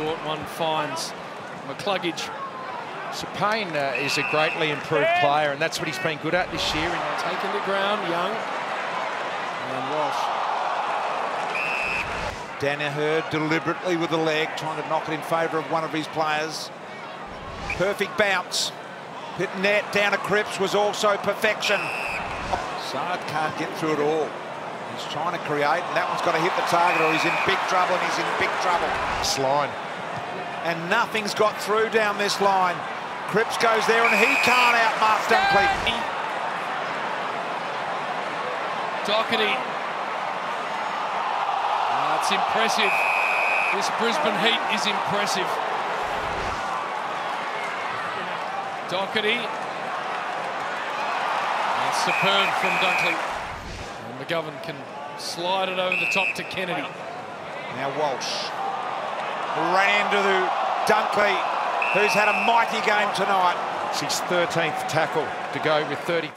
Short one finds McCluggage. Sapane is a greatly improved player, and that's what he's been good at this year. And taking the ground, Young and Walsh. Danaher deliberately with the leg, trying to knock it in favour of one of his players. Perfect bounce. Pitnet down to Cripps was also perfection. Saad can't get through it all. He's trying to create, and that one's got to hit the target, or he's in big trouble, and he's in big trouble. Slide. And nothing's got through down this line. Cripps goes there, and he can't outmark Dunkley. Doherty. Oh, it's impressive. This Brisbane Heat is impressive. Doherty. That's superb from Dunkley. And McGovern can slide it over the top to Kennedy. Now Walsh. Ran into the Dunkley, who's had a mighty game tonight. It's his 13th tackle to go with 30.